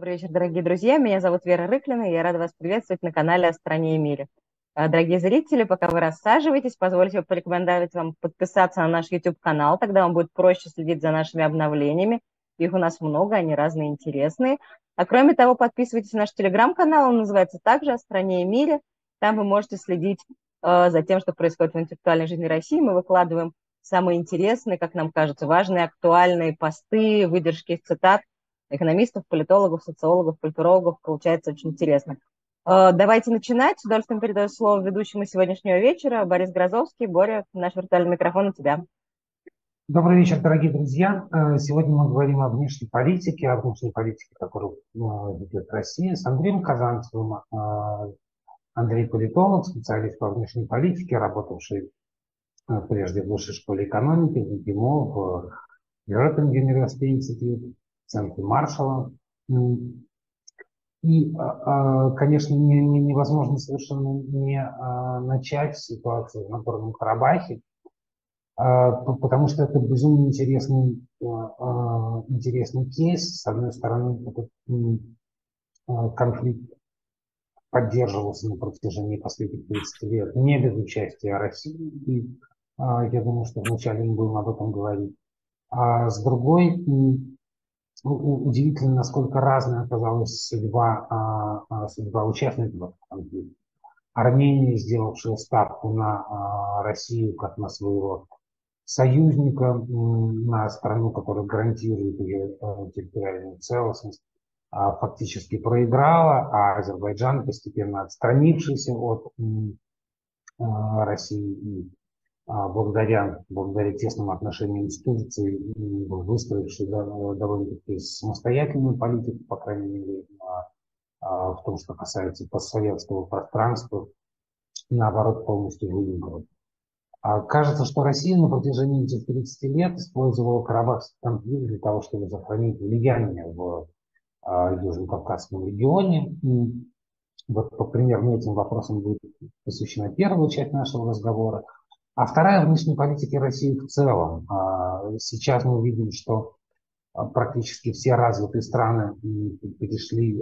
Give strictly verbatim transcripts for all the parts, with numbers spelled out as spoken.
Добрый вечер, дорогие друзья. Меня зовут Вера Рыклина, и я рада вас приветствовать на канале «О стране и мире». Дорогие зрители, пока вы рассаживаетесь, позвольте порекомендовать вам подписаться на наш YouTube-канал, тогда вам будет проще следить за нашими обновлениями. Их у нас много, они разные, интересные. А кроме того, подписывайтесь на наш Телеграм-канал, он называется также «О стране и мире». Там вы можете следить э, за тем, что происходит в интеллектуальной жизни России. Мы выкладываем самые интересные, как нам кажется, важные, актуальные посты, выдержки из цитат экономистов, политологов, социологов, культурологов. Получается очень интересно. Э, давайте начинать. С удовольствием передаю слово ведущему сегодняшнего вечера Борис Грозовский. Боря, наш виртуальный микрофон у тебя. Добрый вечер, дорогие друзья. Сегодня мы говорим о внешней политике, о внешней политике, которую ведет Россия, с Андреем Казанцевым. Андрей политолог, специалист по внешней политике, работавший прежде в Высшей школе экономики, в МГИМО, в European University Institute, в центре Маршалла. И, конечно, невозможно совершенно не начать ситуацию в Нагорном Карабахе, потому что это безумно интересный, интересный кейс. С одной стороны, этот конфликт поддерживался на протяжении последних тридцати лет не без участия России. И, а, я думаю, что вначале мы будем об этом говорить. А с другой, и, у, удивительно, насколько разная оказалась судьба, а, а, судьба участников конфликта. Армения, сделавшая ставку на а, Россию как на своего союзника, на страну, которая гарантирует ее территориальную целостность, фактически проиграла, а Азербайджан, постепенно отстранившийся от России и благодаря, благодаря тесным отношениям с Турцией, был выстроивший довольно-таки самостоятельную политику, по крайней мере, в том, что касается постсоветского пространства, наоборот, полностью выиграл. Кажется, что Россия на протяжении этих тридцати лет использовала Карабахский конфликт для того, чтобы сохранить влияние в Южно-Кавказском регионе. Вот, по примеру, этим вопросам будет посвящена первая часть нашего разговора. А вторая — внешней политики России в целом. Сейчас мы видим, что практически все развитые страны перешли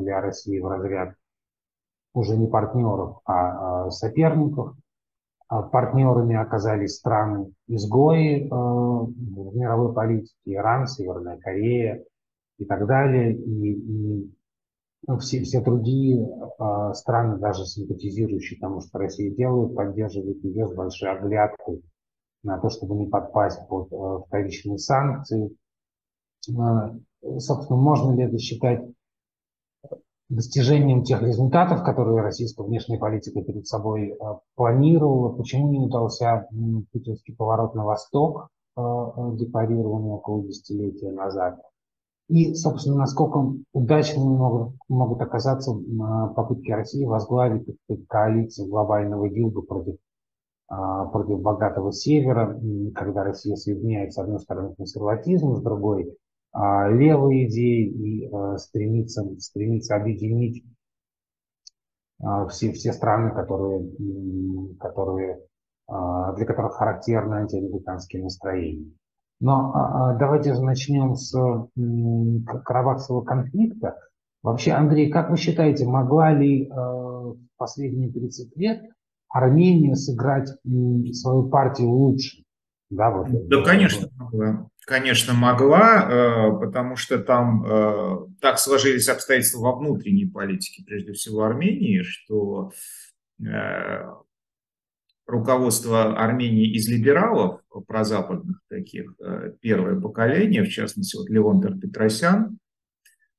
для России в разряд уже не партнеров, а соперников. Партнерами оказались страны-изгои в мировой политике: Иран, Северная Корея и так далее, и, и все, все другие э, страны, даже симпатизирующие тому, что Россия делает, поддерживают ее с большой оглядкой на то, чтобы не подпасть под э, вторичные санкции. Э, собственно, можно ли это считать достижением тех результатов, которые российская внешняя политика перед собой э, планировала? Почему не удался э, путинский поворот на восток, э, декларированный около десятилетия назад? И, собственно, насколько удачными могут, могут оказаться попытки России возглавить коалицию глобального юга против, против богатого севера, когда Россия соединяет, с одной стороны, консерватизм, с другой левые идеи, и стремится, стремится объединить все, все страны, которые, которые, для которых характерны антиамериканские настроения. Но давайте же начнем с карабахского конфликта. Вообще, Андрей, как вы считаете, могла ли в последние тридцать лет Армения сыграть свою партию лучше? Да, вот. Да, конечно, могла. Конечно, могла, потому что там так сложились обстоятельства во внутренней политике, прежде всего Армении, что руководство Армении из либералов, прозападных таких, первое поколение, в частности, вот Левон Тер-Петросян,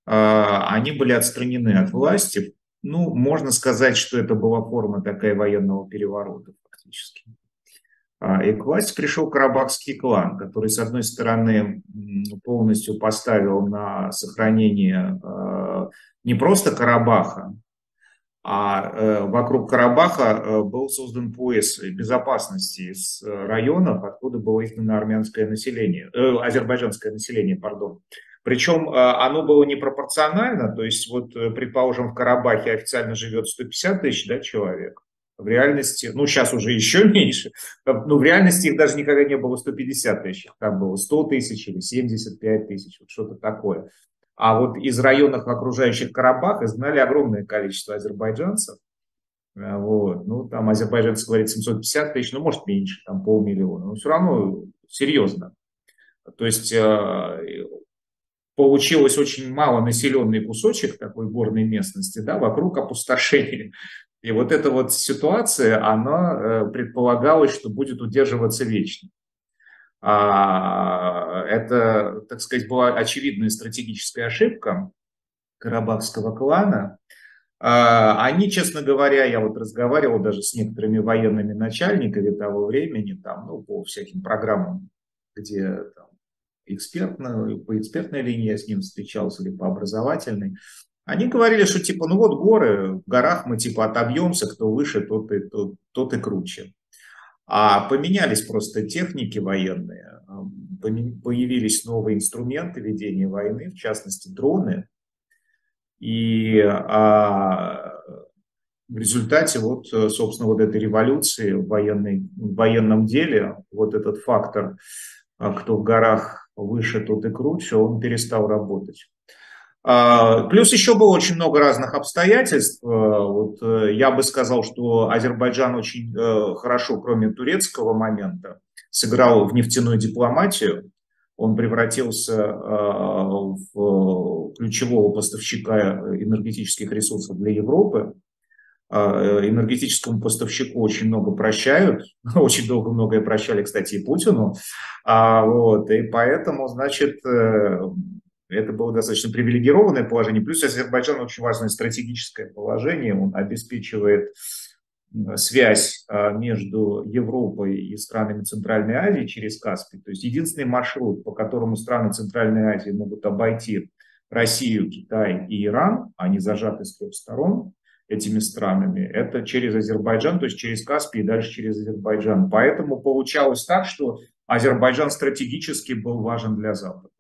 они были отстранены от власти. Ну, можно сказать, что это была форма такая военного переворота фактически. И к власти пришел карабахский клан, который, с одной стороны, полностью поставил на сохранение не просто Карабаха, а вокруг Карабаха был создан пояс безопасности из районов, откуда было изгнано армянское население, э, азербайджанское население, пардон. Причем оно было непропорционально, то есть вот, предположим, в Карабахе официально живет сто пятьдесят тысяч, да, человек. В реальности, ну сейчас уже еще меньше, но в реальности их даже никогда не было сто пятьдесят тысяч, там было сто тысяч или семьдесят пять тысяч, вот что-то такое. А вот из районов окружающих Карабаха знали огромное количество азербайджанцев. Вот. Ну, там азербайджанцы говорят семьсот пятьдесят тысяч, ну, может, меньше, там полмиллиона. Но все равно серьезно. То есть получилось очень мало населенный кусочек такой горной местности, да, вокруг опустошения. И вот эта вот ситуация, она предполагалась, что будет удерживаться вечно. Это, так сказать, была очевидная стратегическая ошибка карабахского клана. Они, честно говоря, я вот разговаривал даже с некоторыми военными начальниками того времени, там, ну, по всяким программам, где там, экспертно, по экспертной линии я с ним встречался или по образовательной. Они говорили, что типа, ну вот горы, в горах мы типа отобьемся, кто выше, тот и, тот, тот и круче. А поменялись просто техники военные, появились новые инструменты ведения войны, в частности дроны. И а, в результате, вот, собственно, вот этой революции в, военной, в военном деле, вот этот фактор, кто в горах выше, тот и круче, он перестал работать. А, плюс еще было очень много разных обстоятельств. Вот, я бы сказал, что Азербайджан очень хорошо, кроме турецкого момента, сыграл в нефтяную дипломатию. Он превратился в ключевого поставщика энергетических ресурсов для Европы. Энергетическому поставщику очень много прощают, очень долго многое прощали, кстати, и Путину. Вот. И поэтому, значит, это было достаточно привилегированное положение. Плюс Азербайджан очень важное стратегическое положение, он обеспечивает связь между Европой и странами Центральной Азии через Каспий. То есть единственный маршрут, по которому страны Центральной Азии могут обойти Россию, Китай и Иран, они зажаты с трех сторон этими странами, это через Азербайджан, то есть через Каспий и дальше через Азербайджан. Поэтому получалось так, что Азербайджан стратегически был важен для Запада.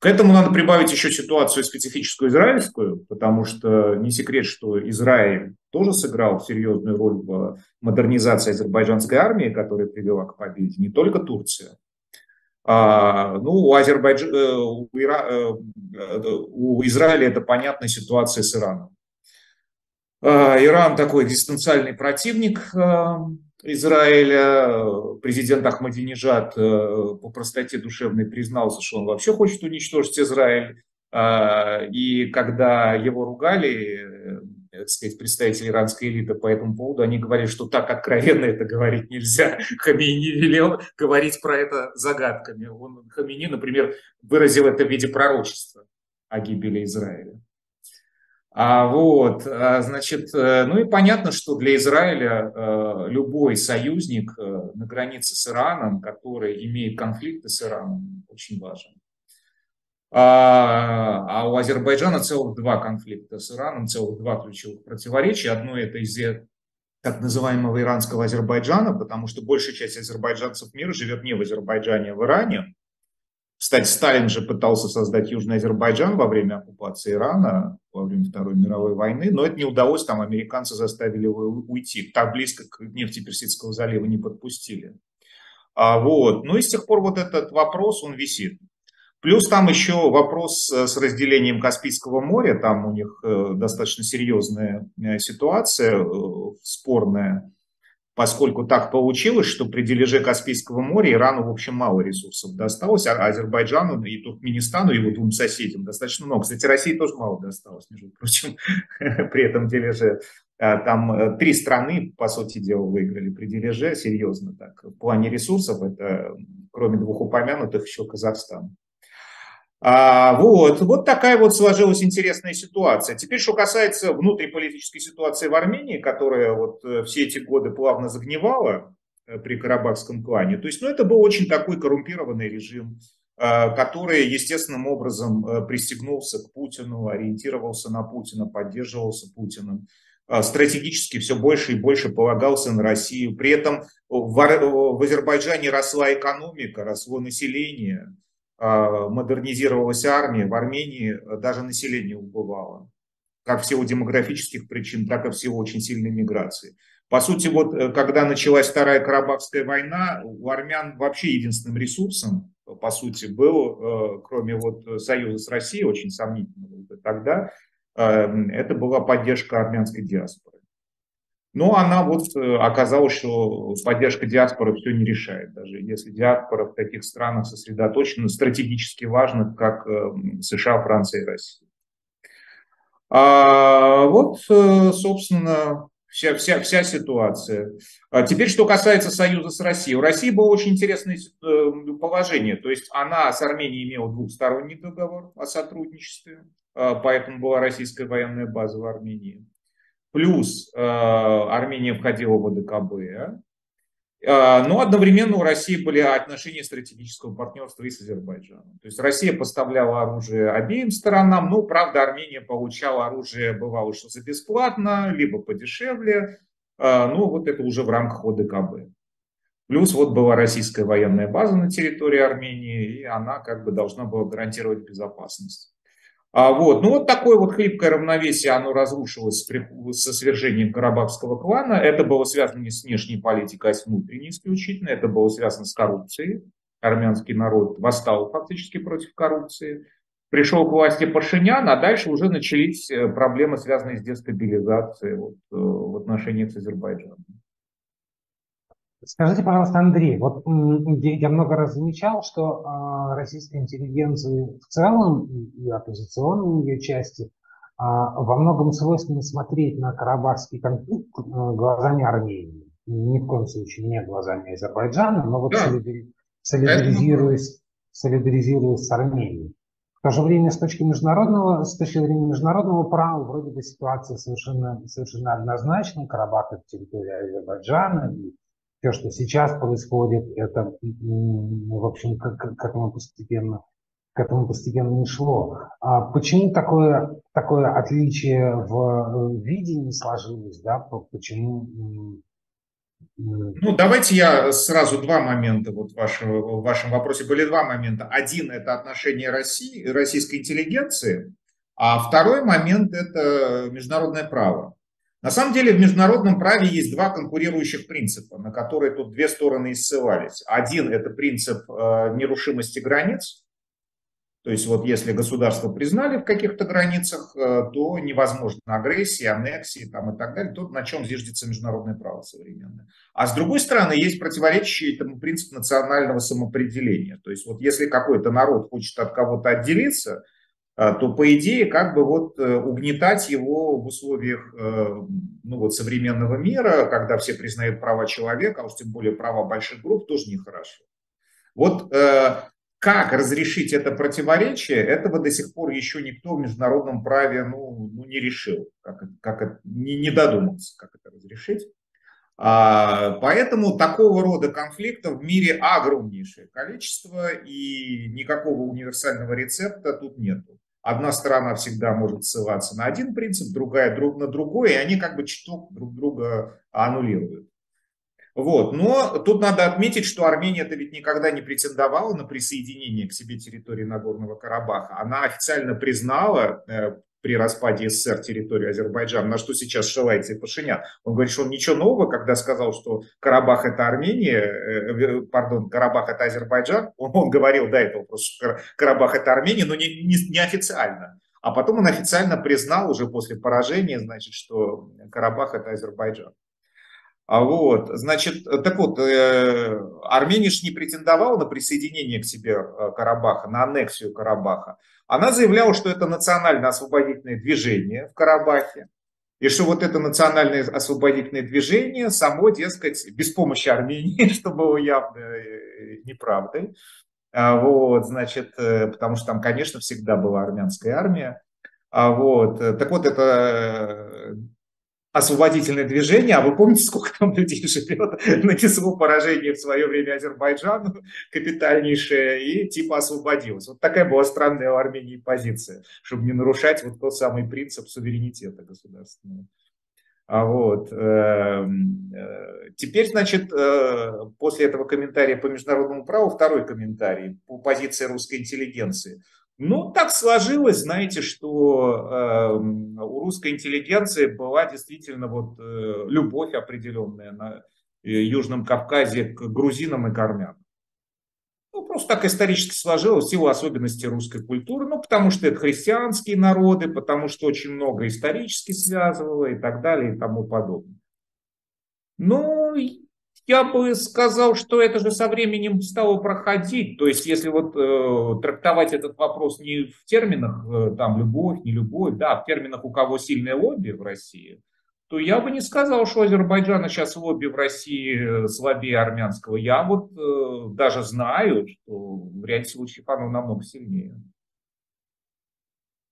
К этому надо прибавить еще ситуацию специфическую израильскую, потому что не секрет, что Израиль тоже сыграл серьезную роль в модернизации азербайджанской армии, которая привела к победе, не только Турция. А, ну, у, Азербайдж... у, Ира... у Израиля это понятная ситуация с Ираном. А, Иран такой экзистенциальный противник Израиля. Президент Ахмадинежат по простоте душевной признался, что он вообще хочет уничтожить Израиль. И когда его ругали, так сказать, представители иранской элиты по этому поводу, они говорили, что так откровенно это говорить нельзя. Хаменеи велел говорить про это загадками. Он, Хаменеи, например, выразил это в виде пророчества о гибели Израиля. А вот, значит, ну и понятно, что для Израиля любой союзник на границе с Ираном, который имеет конфликты с Ираном, очень важен. А у Азербайджана целых два конфликта с Ираном, целых два ключевых противоречия. Одно это из-за так называемого иранского Азербайджана, потому что большая часть азербайджанцев мира живет не в Азербайджане, а в Иране. Кстати, Сталин же пытался создать Южный Азербайджан во время оккупации Ирана, во время Второй мировой войны, но это не удалось, там американцы заставили его уйти, так близко к нефти Персидского залива не подпустили. А вот. Ну и с тех пор вот этот вопрос, он висит. Плюс там еще вопрос с разделением Каспийского моря, там у них достаточно серьезная ситуация, спорная, поскольку так получилось, что при дележе Каспийского моря Ирану, в общем, мало ресурсов досталось, а Азербайджану и Туркменистану, его двум соседям, достаточно много. Кстати, России тоже мало досталось, между прочим, при этом дележе. Там три страны, по сути дела, выиграли при дележе, серьезно так. В плане ресурсов, это, кроме двух упомянутых, еще Казахстан. А, вот, вот такая вот сложилась интересная ситуация. Теперь, что касается внутриполитической ситуации в Армении, которая вот все эти годы плавно загнивала при карабахском клане, то есть, ну, это был очень такой коррумпированный режим, который естественным образом пристегнулся к Путину, ориентировался на Путина, поддерживался Путиным, стратегически все больше и больше полагался на Россию. При этом в Азербайджане росла экономика, росло население, модернизировалась армия, в Армении даже население убывало, как в силу демографических причин, так и в силу очень сильной миграции. По сути, вот когда началась Вторая Карабахская война, у армян вообще единственным ресурсом по сути, был, кроме вот союза с Россией, очень сомнительного тогда, это была поддержка армянской диаспоры. Но она вот оказалась, что поддержка диаспоры все не решает, даже если диаспора в таких странах сосредоточена, стратегически важных, как США, Франция и Россия. А вот, собственно, вся, вся, вся ситуация. А теперь, что касается союза с Россией. У России было очень интересное положение. То есть она с Арменией имела двухсторонний договор о сотрудничестве, поэтому была российская военная база в Армении. Плюс э, Армения входила в О Д К Б, э, но одновременно у России были отношения стратегического партнерства и с Азербайджаном. То есть Россия поставляла оружие обеим сторонам, но, правда, Армения получала оружие, бывало, что за бесплатно, либо подешевле, э, но вот это уже в рамках О Д К Б. Плюс вот была российская военная база на территории Армении, и она как бы должна была гарантировать безопасность. Вот. Ну вот такое вот хлипкое равновесие, оно разрушилось со свержением Карабахского клана. Это было связано не с внешней политикой, а с внутренней исключительно. Это было связано с коррупцией. Армянский народ восстал фактически против коррупции. Пришел к власти Пашинян, а дальше уже начались проблемы, связанные с дестабилизацией вот, в отношениях с Азербайджаном. Скажите, пожалуйста, Андрей, вот я много раз замечал, что э, российская интеллигенция в целом и, и оппозиционные ее части э, во многом свойственно смотреть на карабахский конфликт э, глазами Армении. Ни в коем случае не глазами Азербайджана, но вот да. солидари, солидаризируясь, солидаризируясь с Арменией. В то же время с точки, международного, с точки зрения международного права вроде бы ситуация совершенно, совершенно однозначна. Карабах – это территория Азербайджана, и все, что сейчас происходит, это, в общем, к, к, этому, постепенно, к этому постепенно не шло. А почему такое, такое отличие в видении сложилось? Да? Почему? Ну, давайте я сразу два момента. Вот в вашем, в вашем вопросе были два момента. Один – это отношение России, российской интеллигенции, а второй момент – это международное право. На самом деле в международном праве есть два конкурирующих принципа, на которые тут две стороны и ссылались. Один – это принцип нерушимости границ. То есть вот если государство признали в каких-то границах, то невозможно агрессии, аннексии там, и так далее. То, на чем зиждется международное право современное. А с другой стороны есть противоречащий этому принцип национального самоопределения. То есть вот если какой-то народ хочет от кого-то отделиться, то, по идее, как бы вот угнетать его в условиях ну, вот, современного мира, когда все признают права человека, а уж тем более права больших групп, тоже нехорошо. Вот как разрешить это противоречие, этого до сих пор еще никто в международном праве ну, ну, не решил, как, как, не, не додумался, как это разрешить. Поэтому такого рода конфликтов в мире огромнейшее количество, и никакого универсального рецепта тут нет. Одна сторона всегда может ссылаться на один принцип, другая друг на другой, и они как бы чуток друг друга аннулируют. Вот. Но тут надо отметить, что Армения-то ведь никогда не претендовала на присоединение к себе территории Нагорного Карабаха. Она официально признала э, при распаде Эс Эс Эс Эр территорию Азербайджана, на что сейчас ссылается и Пашинян. Он говорит, что он ничего нового, когда сказал, что Карабах это Армения, э, пардон, Карабах это Азербайджан, он, он говорил до этого просто, что Карабах это Армения, но не, не, не официально. А потом он официально признал уже после поражения, значит, что Карабах это Азербайджан. Вот, значит, так вот, э, Армения же не претендовала на присоединение к себе Карабаха, на аннексию Карабаха. Она заявляла, что это национально-освободительное движение в Карабахе, и что вот это национально-освободительное движение само, дескать, без помощи Армении, что было явно неправдой, вот, значит, потому что там, конечно, всегда была армянская армия. Вот, так вот, это... освободительное движение, а вы помните, сколько там людей живет, нанесло поражение в свое время Азербайджану, капитальнейшее, и типа освободилось. Вот такая была странная у Армении позиция, чтобы не нарушать вот тот самый принцип суверенитета государственного. Вот. Теперь, значит, после этого комментария по международному праву, второй комментарий по позиции русской интеллигенции. Ну, так сложилось, знаете, что э, у русской интеллигенции была действительно вот, э, любовь определенная на Южном Кавказе к грузинам и к армянам. Ну, просто так исторически сложилось в силу особенностей русской культуры, ну, потому что это христианские народы, потому что очень много исторически связывало и так далее и тому подобное. Ну, я бы сказал, что это же со временем стало проходить, то есть если вот э, трактовать этот вопрос не в терминах э, там любовь, не любовь, да, в терминах у кого сильное лобби в России, то я бы не сказал, что Азербайджана сейчас лобби в России слабее армянского. Я вот э, даже знаю, что в ряде случаев оно намного сильнее.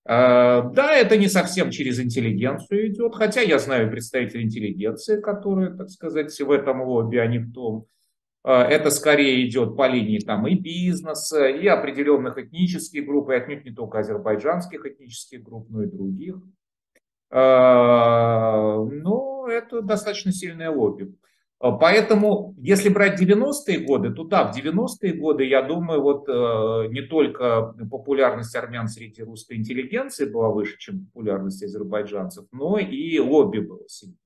Э, да, это не совсем через интеллигенцию идет, хотя я знаю представителей интеллигенции, которые, так сказать, в этом лобби, а не в том. Э, это скорее идет по линии там и бизнеса, и определенных этнических групп, и отнюдь не только азербайджанских этнических групп, но и других. Но это достаточно сильное лобби. Поэтому, если брать девяностые годы, то да, в девяностые годы, я думаю, вот не только популярность армян среди русской интеллигенции была выше, чем популярность азербайджанцев, но и лобби было сильнее.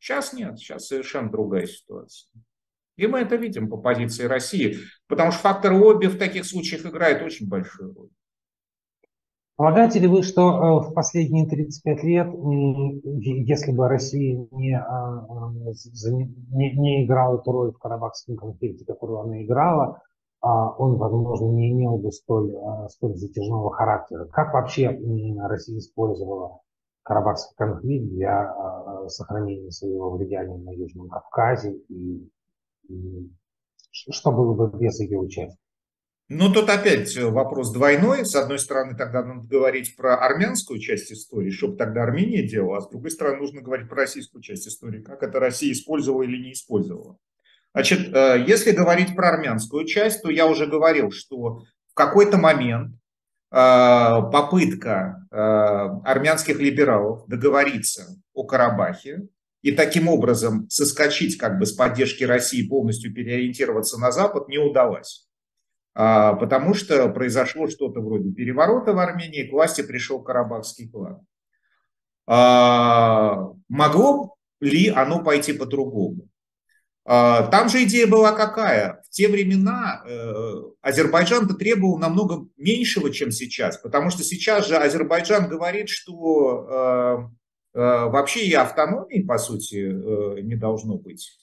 Сейчас нет, сейчас совершенно другая ситуация. И мы это видим по позиции России, потому что фактор лобби в таких случаях играет очень большую роль. Полагаете ли вы, что в последние тридцать пять лет, если бы Россия не, не, не играла эту роль в Карабахском конфликте, которую она играла, он, возможно, не имел бы столь, столь затяжного характера? Как вообще Россия использовала Карабахский конфликт для сохранения своего влияния на Южном Кавказе? И, и что было бы без ее участия? Ну, тут опять вопрос двойной. С одной стороны, тогда надо говорить про армянскую часть истории, что бы тогда Армения делала, а с другой стороны, нужно говорить про российскую часть истории, как это Россия использовала или не использовала. Значит, если говорить про армянскую часть, то я уже говорил, что в какой-то момент попытка армянских либералов договориться о Карабахе и таким образом соскочить как бы с поддержки России, полностью переориентироваться на Запад, не удалась. Потому что произошло что-то вроде переворота в Армении, к власти пришел Карабахский клан. Могло ли оно пойти по-другому? Там же идея была какая? В те времена Азербайджан-то требовал намного меньшего, чем сейчас, потому что сейчас же Азербайджан говорит, что вообще и автономии, по сути, не должно быть.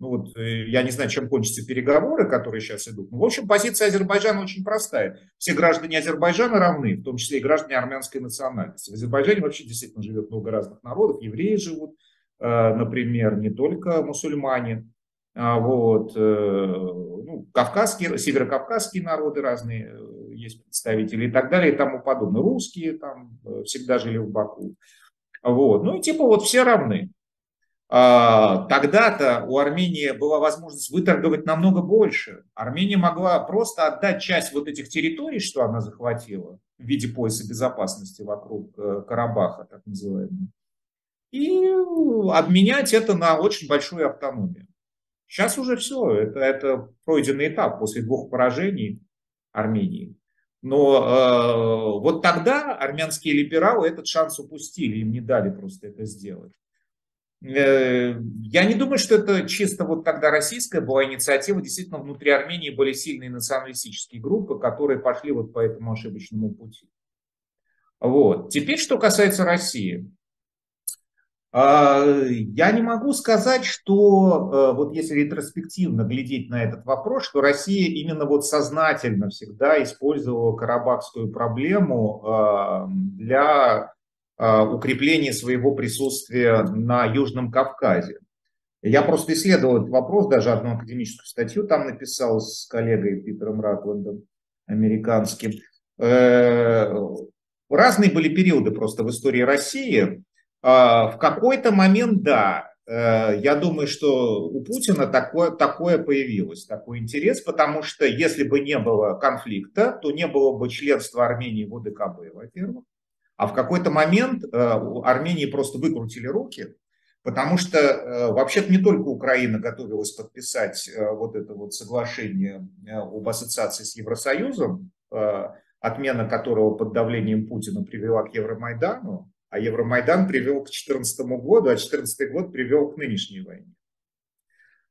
Ну вот, я не знаю, чем кончатся переговоры, которые сейчас идут. Ну, в общем, позиция Азербайджана очень простая. Все граждане Азербайджана равны, в том числе и граждане армянской национальности. В Азербайджане вообще действительно живет много разных народов. Евреи живут, например, не только мусульмане. Вот. Ну, кавказские, северокавказские народы разные есть представители и так далее и тому подобное. Русские там всегда жили в Баку. Вот. Ну и типа вот все равны. Тогда-то у Армении была возможность выторговать намного больше. Армения могла просто отдать часть вот этих территорий, что она захватила в виде пояса безопасности вокруг Карабаха, так называемого, и обменять это на очень большую автономию. Сейчас уже все, это, это пройденный этап после двух поражений Армении. Но э, вот тогда армянские либералы этот шанс упустили, им не дали просто это сделать. Я не думаю, что это чисто вот тогда российская была инициатива. Действительно, внутри Армении были сильные националистические группы, которые пошли вот по этому ошибочному пути. Вот. Теперь, что касается России. Я не могу сказать, что, вот если ретроспективно глядеть на этот вопрос, что Россия именно вот сознательно всегда использовала карабахскую проблему для укрепление своего присутствия на Южном Кавказе. Я просто исследовал этот вопрос, даже одну академическую статью там написал с коллегой Питером Ратландом, американским. Разные были периоды просто в истории России. В какой-то момент, да, я думаю, что у Путина такое, такое появилось, такой интерес, потому что если бы не было конфликта, то не было бы членства Армении в о дэ ка бэ, во-первых. А в какой-то момент Армении просто выкрутили руки, потому что вообще-то не только Украина готовилась подписать вот это вот соглашение об ассоциации с Евросоюзом, отмена которого под давлением Путина привела к Евромайдану, а Евромайдан привел к две тысячи четырнадцатому году, а две тысячи четырнадцатый год привел к нынешней войне.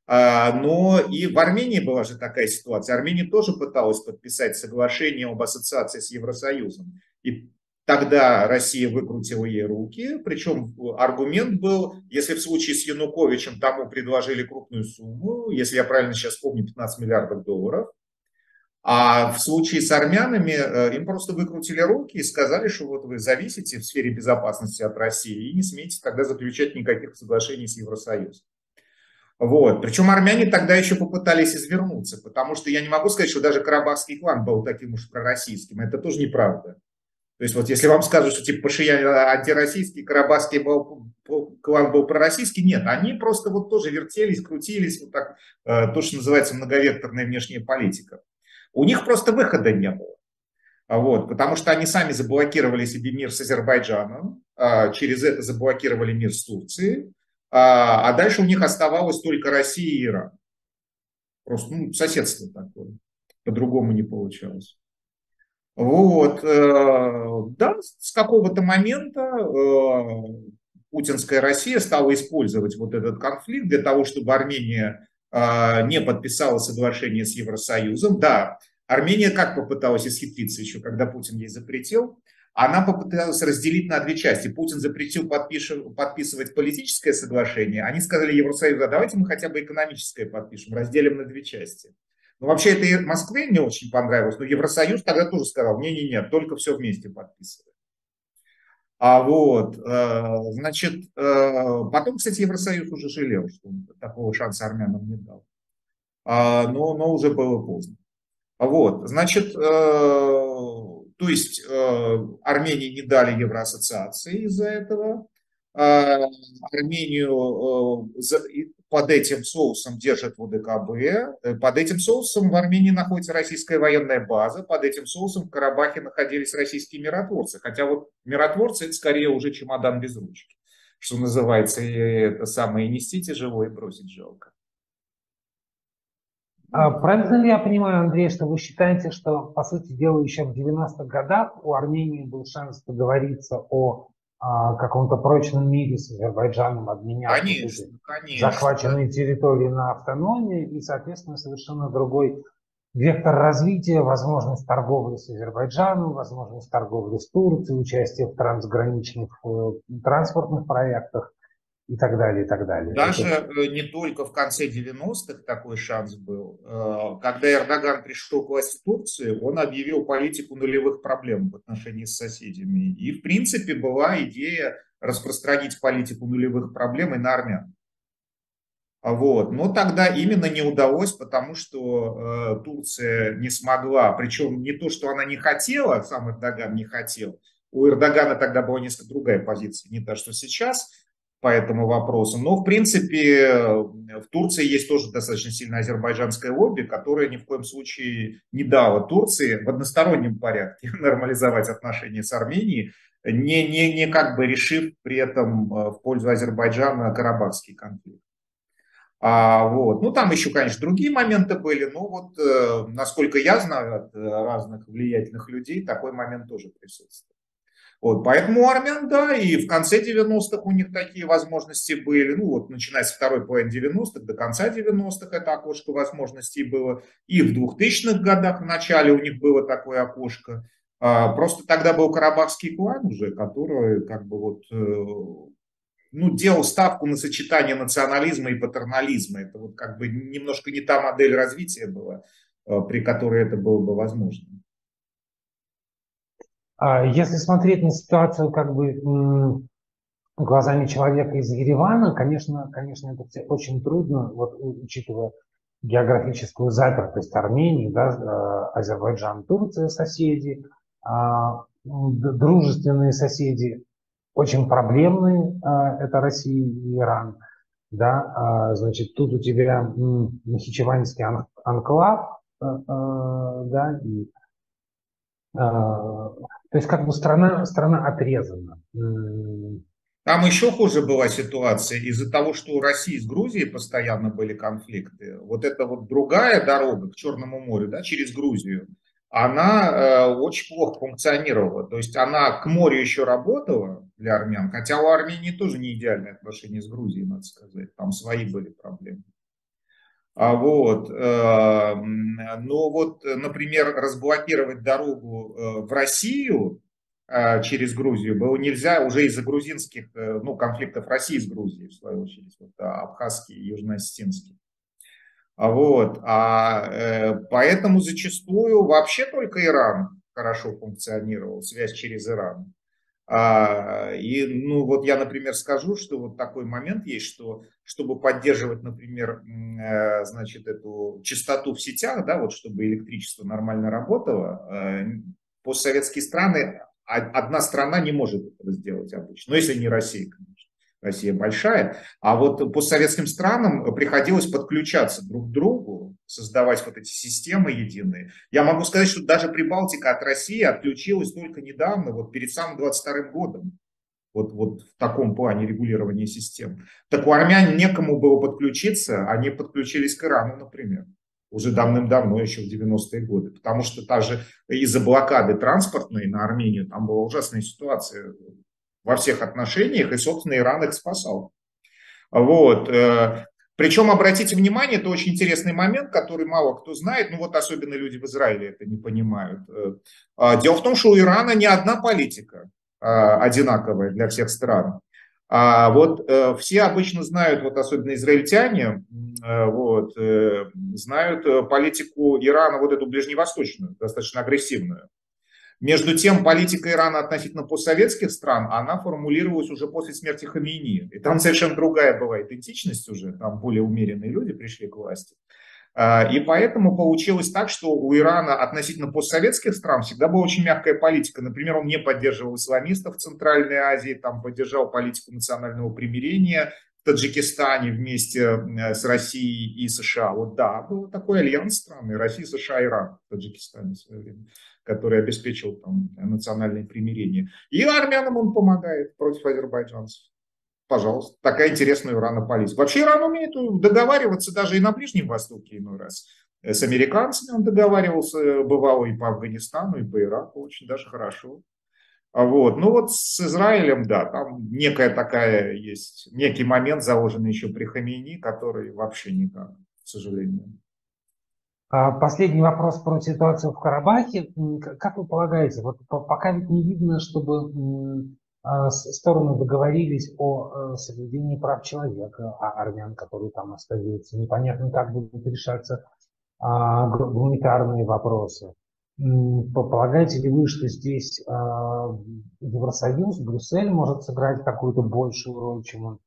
Но и в Армении была же такая ситуация. Армения тоже пыталась подписать соглашение об ассоциации с Евросоюзом. И тогда Россия выкрутила ей руки. Причем аргумент был, если в случае с Януковичем тому предложили крупную сумму, если я правильно сейчас помню, пятнадцать миллиардов долларов. А в случае с армянами им просто выкрутили руки и сказали, что вот вы зависите в сфере безопасности от России и не смеете тогда заключать никаких соглашений с Евросоюзом. Вот. Причем армяне тогда еще попытались извернуться, потому что я не могу сказать, что даже карабахский клан был таким уж пророссийским. Это тоже неправда. То есть вот если вам скажут, что типа Пашинян антироссийский, карабахский был, клан был пророссийский, нет, они просто вот тоже вертелись, крутились, вот так, то, что называется многовекторная внешняя политика. У них просто выхода не было. Вот, потому что они сами заблокировали себе мир с Азербайджаном, через это заблокировали мир с Турцией. А дальше у них оставалось только Россия и Иран. Просто ну, соседство такое. По-другому не получалось. Вот. Да, с какого-то момента путинская Россия стала использовать вот этот конфликт для того, чтобы Армения не подписала соглашение с Евросоюзом. Да, Армения как попыталась исхитриться еще, когда Путин ей запретил? Она попыталась разделить на две части. Путин запретил подписывать политическое соглашение. Они сказали Евросоюзу, а давайте мы хотя бы экономическое подпишем, разделим на две части. Но вообще это и Москве не очень понравилось, но Евросоюз тогда тоже сказал, не-не-не, только все вместе подписываем. А вот, значит, потом, кстати, Евросоюз уже жалел, что он такого шанса армянам не дал. Но, но уже было поздно. Вот, значит... То есть э, Армении не дали евроассоциации из-за этого. Э, Армению э, за, под этим соусом держит о дэ ка бэ. Под этим соусом в Армении находится российская военная база. Под этим соусом в Карабахе находились российские миротворцы. Хотя вот миротворцы – это скорее уже чемодан без ручки. Что называется, это самое «нести тяжело и бросить жалко». Правильно ли я понимаю, Андрей, что вы считаете, что, по сути дела, еще в девяностых годах у Армении был шанс договориться о, о каком-то прочном мире с Азербайджаном, обменять захваченные территории на автономии и, соответственно, совершенно другой вектор развития, возможность торговли с Азербайджаном, возможность торговли с Турцией, участие в трансграничных транспортных проектах? И так далее, и так далее. Даже это... не только в конце девяностых такой шанс был. Когда Эрдоган пришел к власти в Турции, он объявил политику нулевых проблем в отношении с соседями. И, в принципе, была идея распространить политику нулевых проблем и на армян. Вот. Но тогда именно не удалось, потому что Турция не смогла. Причем не то, что она не хотела, сам Эрдоган не хотел. У Эрдогана тогда была несколько другая позиция, не та, что сейчас. По этому вопросу. Но, в принципе, в Турции есть тоже достаточно сильное азербайджанское лобби, которое ни в коем случае не дало Турции в одностороннем порядке нормализовать отношения с Арменией, не, не, не как бы решив при этом в пользу Азербайджана карабахский конфликт. А, вот. Ну, там еще, конечно, другие моменты были, но вот, э, насколько я знаю от разных влиятельных людей, такой момент тоже присутствует. Вот, поэтому у армян, да, и в конце девяностых у них такие возможности были, ну вот начиная с второй половины девяностых до конца девяностых это окошко возможностей было, и в двухтысячных годах в начале у них было такое окошко, просто тогда был карабахский клан уже, который как бы вот, ну, делал ставку на сочетание национализма и патернализма, это вот как бы немножко не та модель развития была, при которой это было бы возможно. Если смотреть на ситуацию как бы глазами человека из Еревана, конечно, конечно, это все очень трудно, вот, учитывая географическую запертость Армении, да, Азербайджан, Турция, соседи, дружественные соседи, очень проблемные, это Россия и Иран, да, значит, тут у тебя нахичеванский анклав, да, и то есть как бы страна, страна отрезана. Там еще хуже была ситуация из-за того, что у России с Грузией постоянно были конфликты. Вот эта вот другая дорога к Черному морю, да, через Грузию, она э, очень плохо функционировала. То есть она к морю еще работала для армян, хотя у Армении тоже не идеальные отношения с Грузией, надо сказать. Там свои были проблемы. А вот, э, но вот, например, разблокировать дорогу в Россию э, через Грузию было нельзя уже из-за грузинских, э, ну, конфликтов России с Грузией, в свою очередь, вот, абхазский и южно-осетинский. А вот, а, э, поэтому зачастую вообще только Иран хорошо функционировал, связь через Иран. И, ну, вот я, например, скажу, что вот такой момент есть, что чтобы поддерживать, например, значит, эту частоту в сетях, да, вот чтобы электричество нормально работало, постсоветские страны, одна страна не может этого сделать обычно, ну, если не Россия, конечно. Россия большая, а вот постсоветским странам приходилось подключаться друг к другу, создавать вот эти системы единые. Я могу сказать, что даже Прибалтика от России отключилась только недавно, вот перед самым двадцать вторым годом, вот, вот в таком плане регулирования систем. Так у армян некому было подключиться, они подключились к Ирану, например, уже давным-давно, еще в девяностые годы, потому что та же из-за блокады транспортной на Армению там была ужасная ситуация во всех отношениях, и, собственно, Иран их спасал. Вот. Причем, обратите внимание, это очень интересный момент, который мало кто знает, ну вот особенно люди в Израиле это не понимают. Дело в том, что у Ирана не одна политика одинаковая для всех стран. А вот все обычно знают, вот особенно израильтяне, вот, знают политику Ирана, вот эту ближневосточную, достаточно агрессивную. Между тем, политика Ирана относительно постсоветских стран, она формулировалась уже после смерти Хаменеи. И там совершенно другая была идентичность уже, там более умеренные люди пришли к власти. И поэтому получилось так, что у Ирана относительно постсоветских стран всегда была очень мягкая политика. Например, он не поддерживал исламистов в Центральной Азии, там поддержал политику национального примирения в Таджикистане вместе с Россией и США. Вот да, был такой альянс стран, Россия, США, Иран в Таджикистане в свое время, который обеспечил там национальное примирение. И армянам он помогает против азербайджанцев. Пожалуйста, такая интересная у Ирана политика. Вообще Иран умеет договариваться даже и на Ближнем Востоке иной раз. С американцами он договаривался, бывало, и по Афганистану, и по Ираку, очень даже хорошо. Вот. Ну вот с Израилем, да, там некая такая есть, некий момент, заложенный еще при Хаменеи, который вообще никак, к сожалению. Последний вопрос про ситуацию в Карабахе. Как вы полагаете, вот пока ведь не видно, чтобы стороны договорились о соблюдении прав человека, а армян, которые там остаются, непонятно, как будут решаться гуманитарные вопросы. Полагаете ли вы, что здесь Евросоюз, Брюссель может сыграть какую-то большую роль, чем он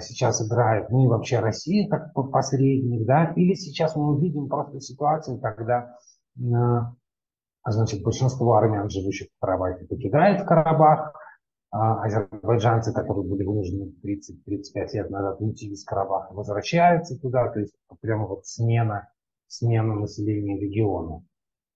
сейчас играет, ну и вообще Россия как посредник, да, или сейчас мы увидим просто ситуацию, когда, значит, большинство армян, живущих в Карабахе, покидает Карабах, а азербайджанцы, которые были вынуждены тридцать-тридцать пять лет назад уйти из Карабаха, возвращаются туда, то есть прямо вот смена, смена населения региона.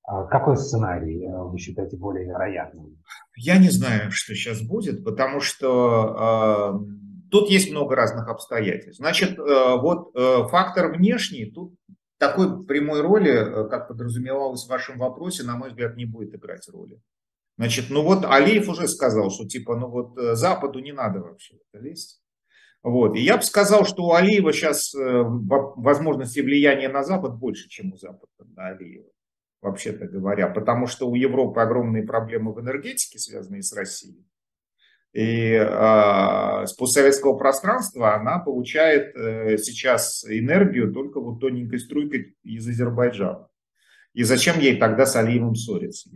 Какой сценарий вы считаете более вероятным? Я не знаю, что сейчас будет, потому что... Тут есть много разных обстоятельств. Значит, вот фактор внешний тут такой прямой роли, как подразумевалось в вашем вопросе, на мой взгляд, не будет играть роли. Значит, ну вот Алиев уже сказал, что типа, ну вот Западу не надо вообще лезть. Вот. И я бы сказал, что у Алиева сейчас возможности влияния на Запад больше, чем у Запада на Алиева, вообще-то говоря. Потому что у Европы огромные проблемы в энергетике, связанные с Россией. И э, с постсоветского пространства она получает э, сейчас энергию только вот тоненькой струйкой из Азербайджана. И зачем ей тогда с Алиевым ссориться?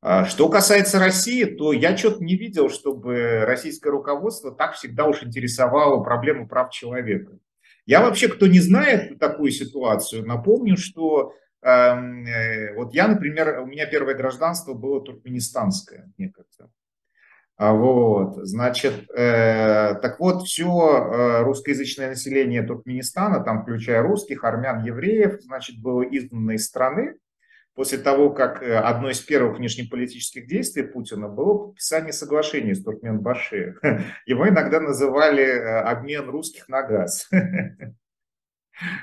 А что касается России, то я что-то не видел, чтобы российское руководство так всегда уж интересовало проблему прав человека. Я вообще, кто не знает такую ситуацию, напомню, что э, э, вот я, например, у меня первое гражданство было туркменистанское некогда. Вот, значит, э, так вот, все русскоязычное население Туркменистана, там, включая русских, армян, евреев, значит, было изгнано из страны после того, как одно из первых внешнеполитических действий Путина было подписание соглашения с Туркменбаши. Его иногда называли обмен русских на газ.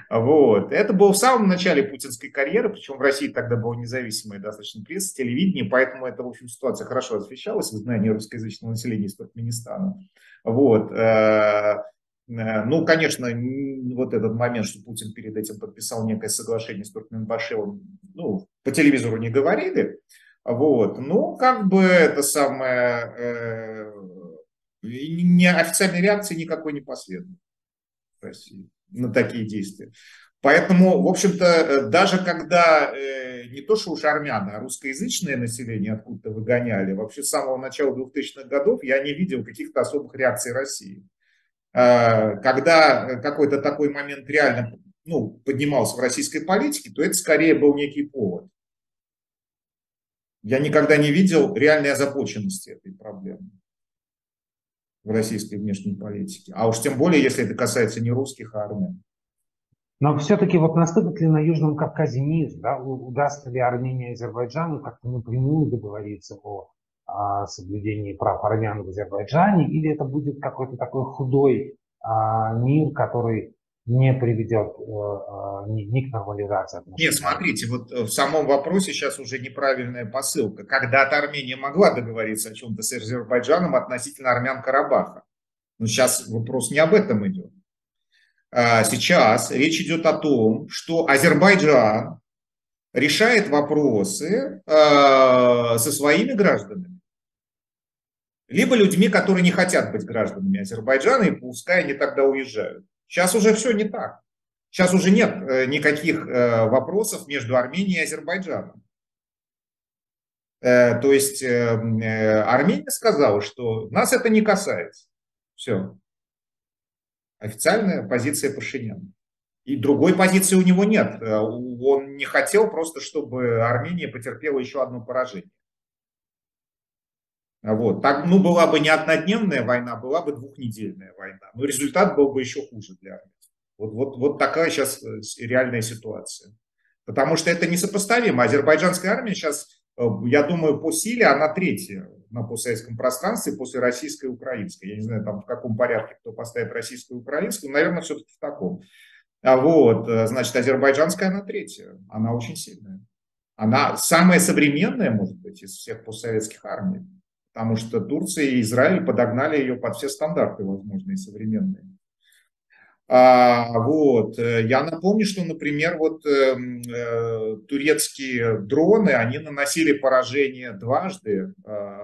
Вот. Это было в самом начале путинской карьеры, причем в России тогда была независимая достаточно пресса, телевидение, поэтому эта, в общем, ситуация хорошо освещалась в знании русскоязычного населения из Туркменистана. Вот. Ну, конечно, вот этот момент, что Путин перед этим подписал некое соглашение с Туркменбаши, ну, по телевизору не говорили. Вот. Ну, как бы это самое... Э, не, официальной реакции никакой не последовало в России на такие действия. Поэтому, в общем-то, даже когда э, не то, что уж армян, а русскоязычное население откуда-то выгоняли, вообще с самого начала двухтысячных годов я не видел каких-то особых реакций России. Э, когда какой-то такой момент реально, ну, поднимался в российской политике, то это скорее был некий повод. Я никогда не видел реальной озабоченности этой проблемы в российской внешней политике. А уж тем более, если это касается не русских, а армян. Но все-таки вот наступит ли на Южном Кавказе мир, да? Удастся ли Армении и Азербайджану как-то напрямую договориться о, о соблюдении прав армян в Азербайджане, или это будет какой-то такой худой а, мир, который не приведет а, а, ни, ни к нормализации отношений? Нет, смотрите, вот в самом вопросе сейчас уже неправильная посылка. Когда-то Армения могла договориться о чем-то с Азербайджаном относительно армян Карабаха. Но сейчас вопрос не об этом идет. Сейчас речь идет о том, что Азербайджан решает вопросы со своими гражданами, либо людьми, которые не хотят быть гражданами Азербайджана, и пускай они тогда уезжают. Сейчас уже все не так. Сейчас уже нет никаких вопросов между Арменией и Азербайджаном. То есть Армения сказала, что нас это не касается. Все. Официальная позиция Пашиняна. И другой позиции у него нет. Он не хотел просто, чтобы Армения потерпела еще одно поражение. Вот. Так, ну, была бы не однодневная война, была бы двухнедельная война. Но результат был бы еще хуже для Армении. Вот, вот, вот такая сейчас реальная ситуация. Потому что это несопоставимо. Азербайджанская армия сейчас, я думаю, по силе она третья на постсоветском пространстве после российской и украинской. Я не знаю, там в каком порядке кто поставит российскую и украинскую, наверное, все-таки в таком. Вот, значит, азербайджанская, она третья, она очень сильная. Она самая современная, может быть, из всех постсоветских армий, потому что Турция и Израиль подогнали ее под все стандарты возможные современные. А, вот, я напомню, что, например, вот э, турецкие дроны, они наносили поражение дважды э,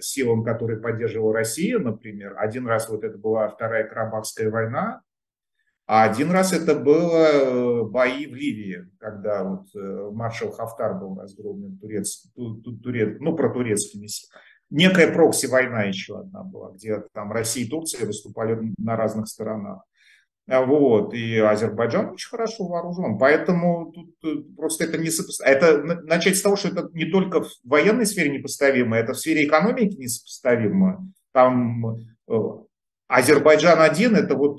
силам, которые поддерживала Россия, например. Один раз вот это была Вторая Карабахская война, а один раз это было бои в Ливии, когда вот маршал Хафтар был разгромлен турец, ту, ту, турец, ну, протурецкими силами. Некая прокси-война еще одна была, где там Россия и Турция выступали на разных сторонах. Вот, и Азербайджан очень хорошо вооружен, поэтому тут просто это несопоставимо. Это начать с того, что это не только в военной сфере несопоставимо, это в сфере экономики несопоставимо. Там Азербайджан один, это вот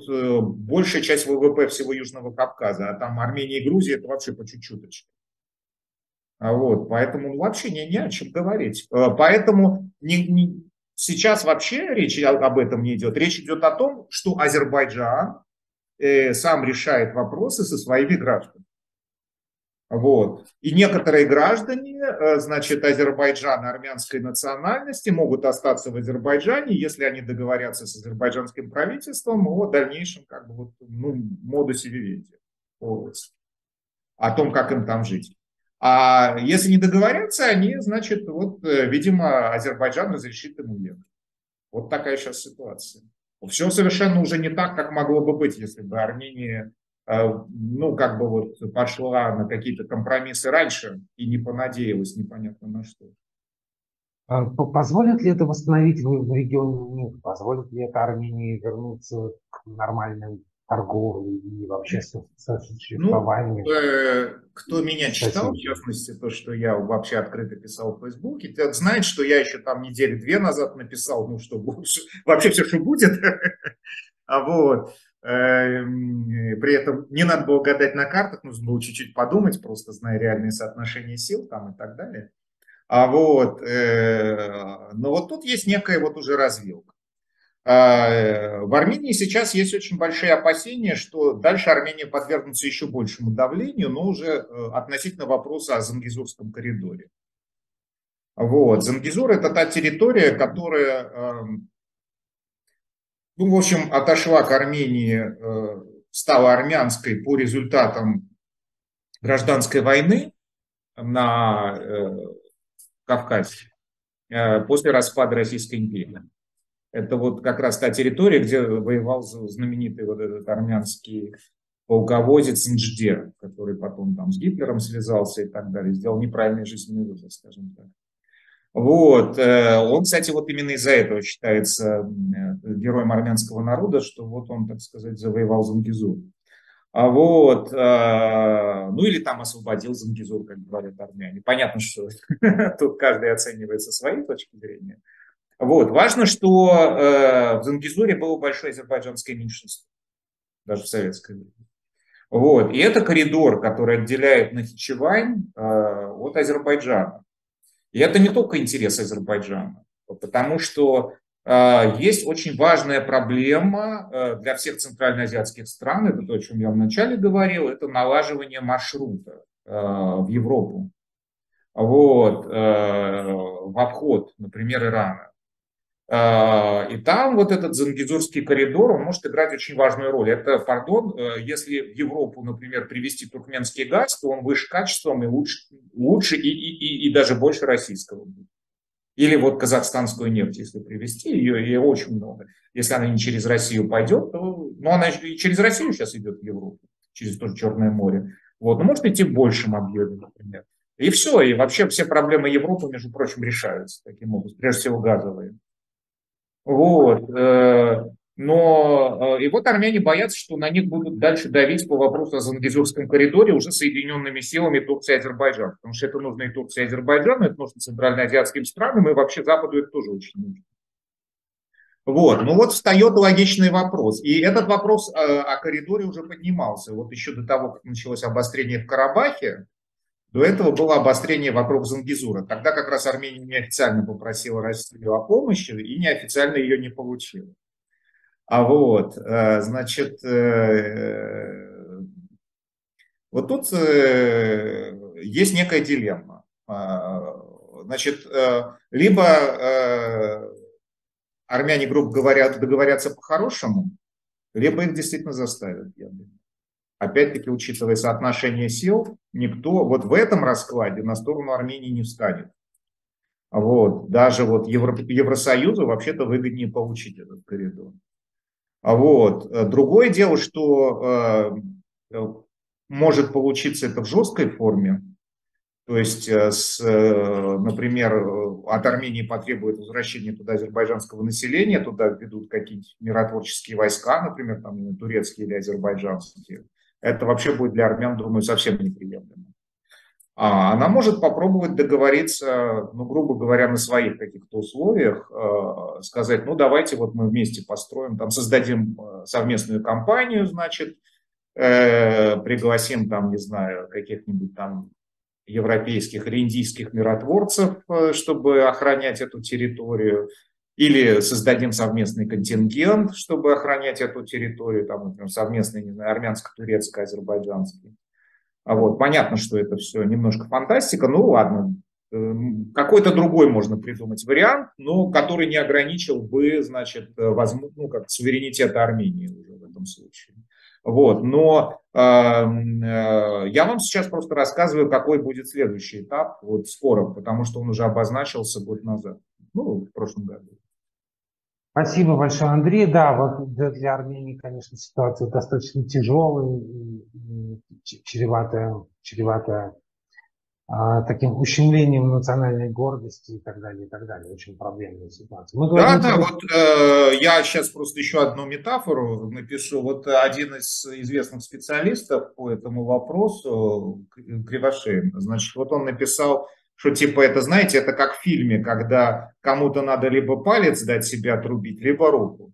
большая часть ВВП всего Южного Кавказа, а там Армения и Грузия, это вообще по чуть-чуточку. Вот, поэтому вообще не, не о чем говорить. Поэтому не, не, сейчас вообще речь об этом не идет. Речь идет о том, что Азербайджан сам решает вопросы со своими гражданами. Вот. И некоторые граждане, значит, Азербайджана армянской национальности могут остаться в Азербайджане, если они договорятся с азербайджанским правительством о дальнейшем, как бы, вот, ну, модусе вивенди, о том, как им там жить. А если не договорятся, они, значит, вот, видимо, Азербайджан разрешит им уехать. Вот такая сейчас ситуация. Все совершенно уже не так, как могло бы быть, если бы Армения, ну, как бы вот пошла на какие-то компромиссы раньше и не понадеялась непонятно на что. Позволит ли это восстановить в регионе мир? Позволит ли это Армении вернуться к нормальным торговлей и вообще существованию? Ну, э, кто меня читал, в частности, то, что я вообще открыто писал в Фейсбуке, знает, что я еще там недели две назад написал, ну, что вообще все, что будет. Вот. При этом не надо было гадать на картах, нужно было чуть-чуть подумать, просто зная реальные соотношения сил там и так далее. А вот, но вот тут есть некая вот уже развилка. В Армении сейчас есть очень большие опасения, что дальше Армения подвергнется еще большему давлению, но уже относительно вопроса о Зангезурском коридоре. Вот. Зангезур – это та территория, которая ну, в общем, отошла к Армении, стала армянской по результатам гражданской войны на Кавказе после распада Российской империи. Это вот как раз та территория, где воевал знаменитый вот этот армянский полководец Инждер, который потом там с Гитлером связался и так далее, сделал неправильный жизненный выбор, скажем так. Вот. Он, кстати, вот именно из-за этого считается героем армянского народа, что вот он, так сказать, завоевал Зангезур. А вот, ну или там освободил Зангезур, как говорят армяне. Понятно, что тут каждый оценивает со своей точки зрения. Вот. Важно, что в Зангезуре было большое азербайджанское меньшинство, даже в советское время. Вот. И это коридор, который отделяет Нахичевань от Азербайджана. И это не только интерес Азербайджана, потому что э, есть очень важная проблема э, для всех центральноазиатских стран, это то, о чем я вначале говорил, это налаживание маршрута э, в Европу, вот, э, в обход, например, Ирана. Э, и там вот этот Зангезурский коридор, он может играть очень важную роль. Это, пардон, э, если в Европу, например, привезти туркменский газ, то он выше качеством и лучше, лучше и, и, и даже больше российского. Или вот казахстанскую нефть, если привезти, ее, ее очень много. Если она не через Россию пойдет, то, ну, она и через Россию сейчас идет в Европу, через то же Черное море. Вот, но может идти в большем объеме, например. И все, и вообще все проблемы Европы, между прочим, решаются таким образом, прежде всего газовые. Вот. Но и вот армяне боятся, что на них будут дальше давить по вопросу о Зангезурском коридоре уже соединенными силами Турции и Азербайджана. Потому что это нужно и Турции, и Азербайджану, это нужно центральноазиатским странам, и вообще Западу это тоже очень нужно. Вот. Ну вот встает логичный вопрос. И этот вопрос о коридоре уже поднимался. Вот еще до того, как началось обострение в Карабахе, до этого было обострение вокруг Зангезура. Тогда как раз Армения неофициально попросила Россию о помощи и неофициально ее не получила. А вот, значит, вот тут есть некая дилемма. Значит, либо армяне, грубо говоря, договорятся по-хорошему, либо их действительно заставят, я думаю. Опять-таки, учитывая соотношение сил, никто вот в этом раскладе на сторону Армении не встанет. Вот. Даже вот Евро, Евросоюзу вообще-то выгоднее получить этот коридор. Вот. Другое дело, что э, может получиться это в жесткой форме. То есть, с, например, от Армении потребует возвращения туда азербайджанского населения, туда ведут какие-то миротворческие войска, например, там, турецкие или азербайджанские. Это вообще будет для армян, думаю, совсем неприемлемо. А она может попробовать договориться, ну, грубо говоря, на своих каких-то условиях, э, сказать, ну, давайте вот мы вместе построим, там, создадим совместную компанию, значит, э, пригласим там, не знаю, каких-нибудь там европейских или индийских миротворцев, э, чтобы охранять эту территорию, или создадим совместный контингент, чтобы охранять эту территорию, там, например, совместный, не знаю, армянско-турецко-азербайджанский. А вот, понятно, что это все немножко фантастика, ну ладно, какой-то другой можно придумать вариант, но который не ограничил бы, значит, возможно, ну, как суверенитет Армении уже в этом случае. Вот, но э, э, я вам сейчас просто рассказываю, какой будет следующий этап вот скоро, потому что он уже обозначился год назад, ну, в прошлом году. Спасибо большое, Андрей. Да, вот для Армении, конечно, ситуация достаточно тяжелая и чреватая, чреватая а, таким ущемлением национальной гордости и так далее, и так далее. Очень проблемная ситуация. Мы говорим, да, да, что... вот э, я сейчас просто еще одну метафору напишу. Вот один из известных специалистов по этому вопросу, Кривошеин, значит, вот он написал... Что типа это, знаете, это как в фильме, когда кому-то надо либо палец дать себя отрубить, либо руку.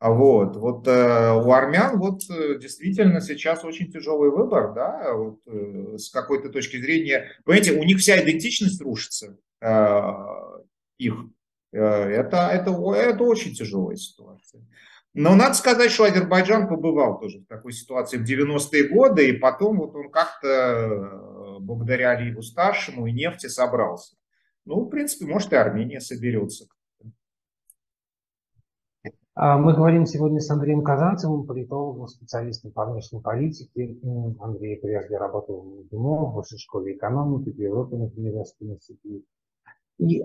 Вот, вот э, у армян вот действительно сейчас очень тяжелый выбор, да, вот, э, с какой-то точки зрения. Понимаете, у них вся идентичность рушится, э, их. Э, это, это, это очень тяжелая ситуация. Но надо сказать, что Азербайджан побывал тоже в такой ситуации в девяностые годы, и потом вот он как-то благодаря Алиеву старшему и нефти собрался. Ну, в принципе, может, и Армения соберется. Мы говорим сегодня с Андреем Казанцевым, политологом, специалистом по внешней политике. Андрей прежде работал в МГИМО, в Высшей школе экономики, в European University Institute. И э,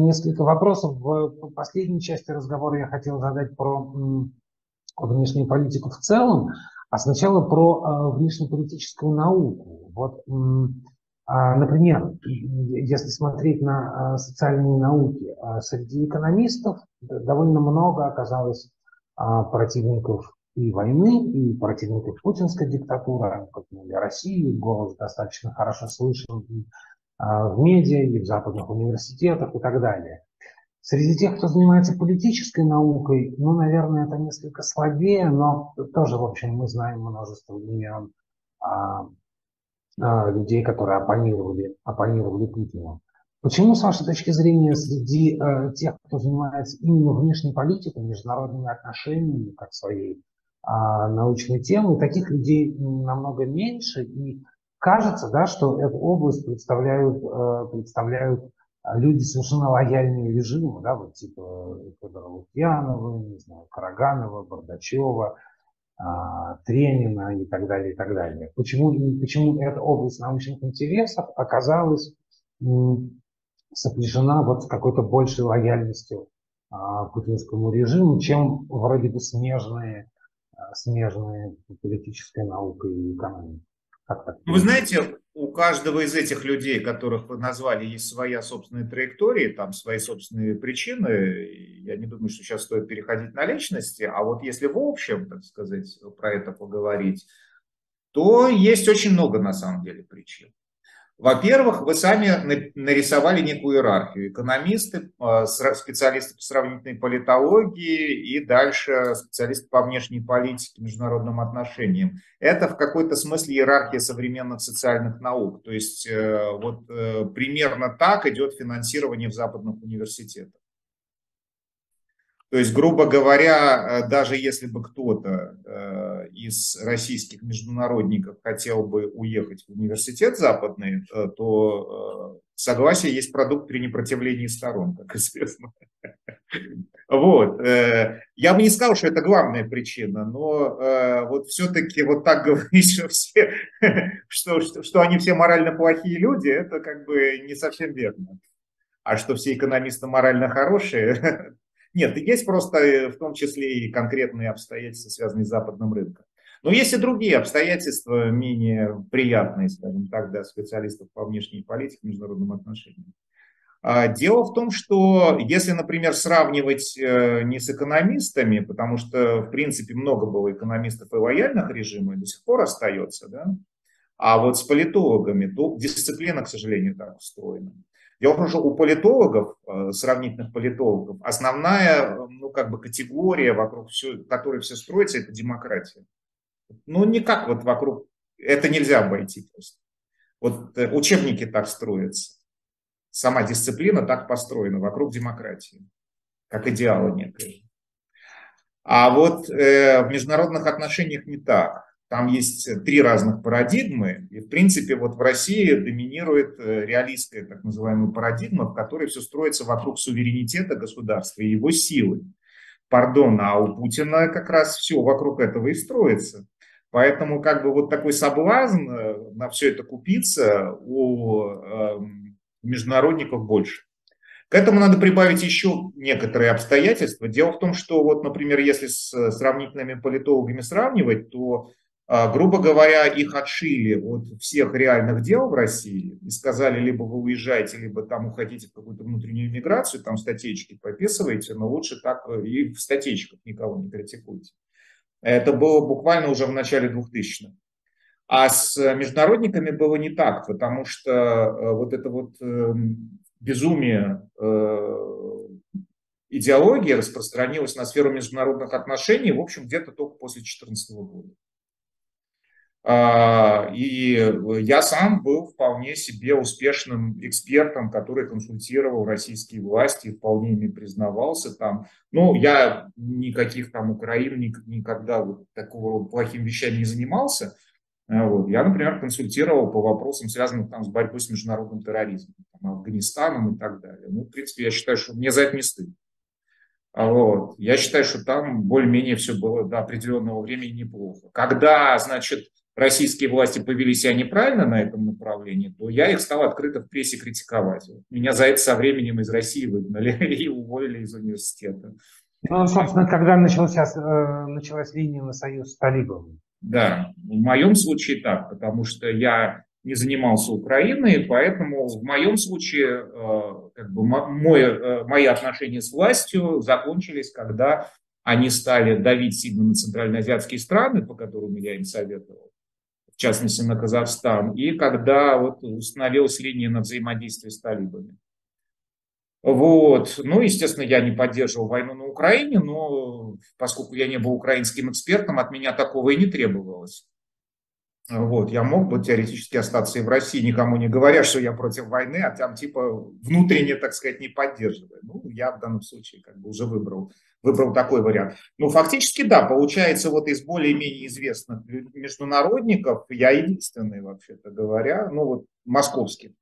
несколько вопросов. В последней части разговора я хотел задать про э, внешнюю политику в целом, а сначала про э, внешнеполитическую науку. Вот, э, например, если смотреть на социальные науки, среди экономистов довольно много оказалось противников и войны, и противников путинской диктатуры, как для России, голос достаточно хорошо слышен и в медиа, и в западных университетах, и так далее. Среди тех, кто занимается политической наукой, ну, наверное, это несколько слабее, но тоже, в общем, мы знаем множество примеров людей, которые оппонировали, оппонировали Путину. Почему, с вашей точки зрения, среди э, тех, кто занимается именно внешней политикой, международными отношениями, как своей э, научной темой, таких людей намного меньше, и кажется, да, что эту область представляют, э, представляют люди совершенно лояльные режиму, да, вот типа Федора Лукьянова, не знаю, Караганова, Бардачева, Тренина и так далее, и так далее. Почему, почему эта область научных интересов оказалась сопряжена вот с какой-то большей лояльностью а, к путинскому режиму, чем вроде бы смежные, а, смежные политической наукой и экономикой? Вы знаете, у каждого из этих людей, которых вы назвали, есть своя собственная траектория, там свои собственные причины. Я не думаю, что сейчас стоит переходить на личности. А вот если в общем, так сказать, про это поговорить, то есть очень много на самом деле причин. Во-первых, вы сами нарисовали некую иерархию. Экономисты, специалисты по сравнительной политологии и дальше специалисты по внешней политике, международным отношениям. Это в какой-то смысле иерархия современных социальных наук. То есть вот примерно так идет финансирование в западных университетах. То есть, грубо говоря, даже если бы кто-то из российских международников хотел бы уехать в университет западный, то согласие есть продукт при непротивлении сторон, как известно. Вот. Я бы не сказал, что это главная причина, но вот все-таки вот так говорить, что, все, что, что, что они все морально плохие люди, это как бы не совсем верно. А что все экономисты морально хорошие... Нет, есть просто в том числе и конкретные обстоятельства, связанные с западным рынком. Но есть и другие обстоятельства, менее приятные, скажем так, для специалистов по внешней политике, международным отношениям. Дело в том, что если, например, сравнивать не с экономистами, потому что, в принципе, много было экономистов и лояльных режимов, и до сих пор остается, да? А вот с политологами, то дисциплина, к сожалению, так устроена. Дело в том, что у политологов, сравнительных политологов, основная, ну, как бы категория, вокруг которой все строится, это демократия. Ну, никак вот вокруг, это нельзя обойти просто. Вот учебники так строятся, сама дисциплина так построена, вокруг демократии, как идеала некое. А вот э, в международных отношениях не так. Там есть три разных парадигмы, и, в принципе, вот в России доминирует реалистская, так называемая, парадигма, в которой все строится вокруг суверенитета государства и его силы. Пардон, а у Путина как раз все вокруг этого и строится. Поэтому как бы вот такой соблазн на все это купиться у э, международников больше. К этому надо прибавить еще некоторые обстоятельства. Дело в том, что вот, например, если с сравнительными политологами сравнивать, то грубо говоря, их отшили от всех реальных дел в России и сказали, либо вы уезжаете, либо там уходите в какую-то внутреннюю миграцию, там статейки пописываете, но лучше так и в статейках никого не критикуйте. Это было буквально уже в начале двухтысячных. А с международниками было не так, потому что вот это вот безумие идеологии распространилось на сферу международных отношений, в общем, где-то только после две тысячи четырнадцатого года. И я сам был вполне себе успешным экспертом, который консультировал российские власти, вполне ими признавался там. Ну, я никаких там Украин никогда вот такого рода плохими вещами не занимался. Вот. Я, например, консультировал по вопросам, связанным там с борьбой с международным терроризмом, там, Афганистаном и так далее. Ну, в принципе, я считаю, что мне за это не стыдно. Вот. Я считаю, что там более-менее все было до определенного времени неплохо. Когда, значит, российские власти повели себя неправильно на этом направлении, то я их стал открыто в прессе критиковать. Меня за это со временем из России выгнали и уволили из университета. Ну, собственно, когда началась, началась линия на союз с Талибаном. Да, в моем случае так, потому что я не занимался Украиной, поэтому в моем случае как бы, мой, мои отношения с властью закончились, когда они стали давить сильно на центральноазиатские страны, по которым я им советовал, в частности на Казахстан, и когда вот, установилась линия на взаимодействие с талибами. Вот. Ну, естественно, я не поддерживал войну на Украине, но поскольку я не был украинским экспертом, от меня такого и не требовалось. Вот. Я мог бы теоретически остаться и в России, никому не говоря, что я против войны, а там типа внутренне, так сказать, не поддерживаю. Ну, я в данном случае как бы уже выбрал, выбрал такой вариант. Ну, фактически, да, получается, вот из более-менее известных международников я единственный, вообще-то говоря, ну, вот московский.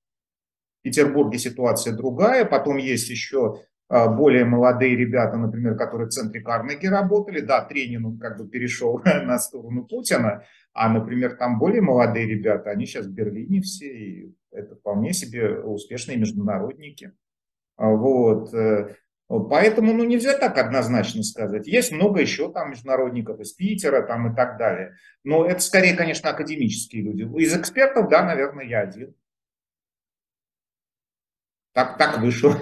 В Петербурге ситуация другая, потом есть еще более молодые ребята, например, которые в центре Карнеги работали, да, Тренин он как бы перешел на сторону Путина, а, например, там более молодые ребята, они сейчас в Берлине все, и это вполне себе успешные международники, вот, поэтому, ну, нельзя так однозначно сказать, есть много еще там международников из Питера, там и так далее, но это скорее, конечно, академические люди, из экспертов, да, наверное, я один. Так, так вышло.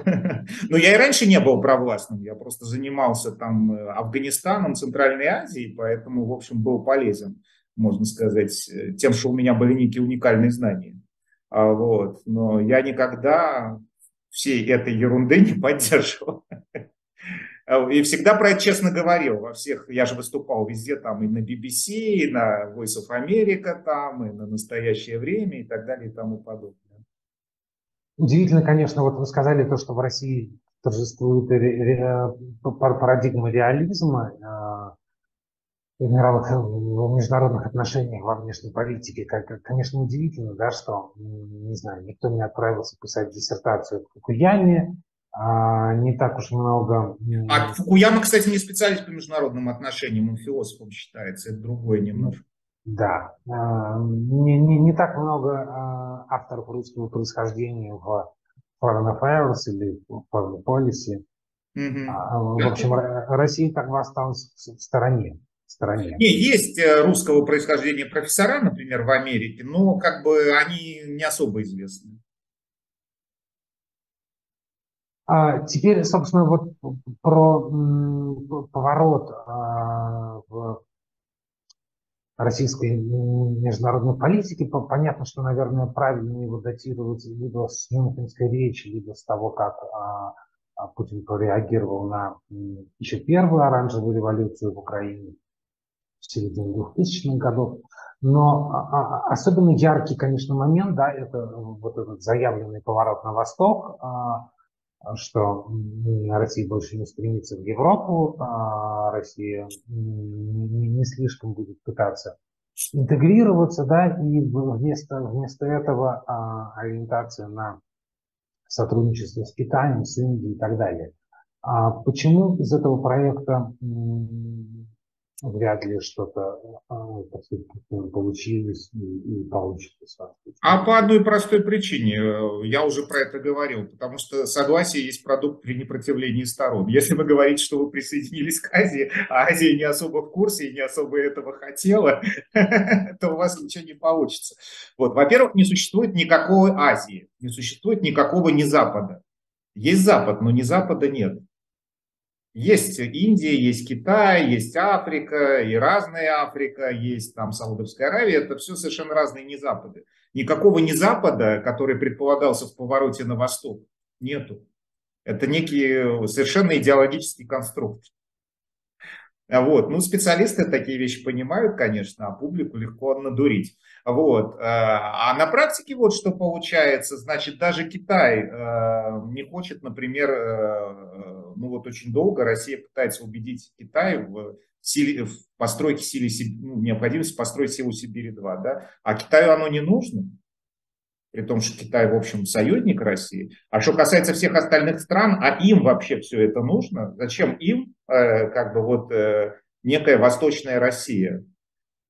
Но я и раньше не был провластным, я просто занимался там Афганистаном, Центральной Азией, поэтому, в общем, был полезен, можно сказать, тем, что у меня были некие уникальные знания. Вот. Но я никогда всей этой ерунды не поддерживал. И всегда про это честно говорил во всех, я же выступал везде, там и на би би си, и на Voice of America, там, и на «Настоящее время», и так далее, и тому подобное. Удивительно, конечно, вот вы сказали то, что в России торжествует парадигма реализма в международных отношениях, во внешней политике. Конечно, удивительно, да, что, не знаю, никто не отправился писать диссертацию в Фукуяме, не так уж много... А Фукуяма, кстати, не специалист по международным отношениям, он философом считается, это другое немножко. Да, не, не, не так много авторов русского происхождения в Foreign Affairs или в Foreign Policy. Mm-hmm. В общем, Россия так бы осталась в стороне. В стороне. Не, есть русского происхождения профессора, например, в Америке, но как бы они не особо известны. А теперь, собственно, вот про м, поворот а, в российской международной политики. Понятно, что, наверное, правильно его датировать либо с Мюнхенской речи, либо с того, как а, Путин реагировал на м, еще первую оранжевую революцию в Украине в середине двухтысячных годов. Но а, а, особенно яркий, конечно, момент, да, это вот этот заявленный поворот на восток, а, что Россия больше не стремится в Европу, а Россия не, не слишком будет пытаться интегрироваться, да, и вместо, вместо этого а, ориентация на сотрудничество с Китаем, с Индией и так далее. А почему из этого проекта м, вряд ли что-то а, получилось и, и получится? А по одной простой причине, я уже про это говорил, потому что согласие есть продукт при непротивлении сторон. Если вы говорите, что вы присоединились к Азии, а Азия не особо в курсе и не особо этого хотела, то у вас ничего не получится. Вот, во-первых, не существует никакой Азии, не существует никакого не Запада. Есть Запад, но не Запада нет. Есть Индия, есть Китай, есть Африка, и разная Африка, есть там Саудовская Аравия. Это все совершенно разные незапады. Никакого незапада, который предполагался в повороте на восток, нету. Это некий совершенно идеологический конструкт. Вот. Ну, специалисты такие вещи понимают, конечно, а публику легко надурить. Вот. А на практике вот что получается. Значит, даже Китай не хочет, например, ну вот очень долго Россия пытается убедить Китай в, силе, в постройке силы, ну, необходимости построить силу Сибири-два, да? А Китаю оно не нужно. при том, что Китай, в общем, союзник России. А что касается всех остальных стран, а им вообще все это нужно? Зачем им, э, как бы, вот, э, некая восточная Россия?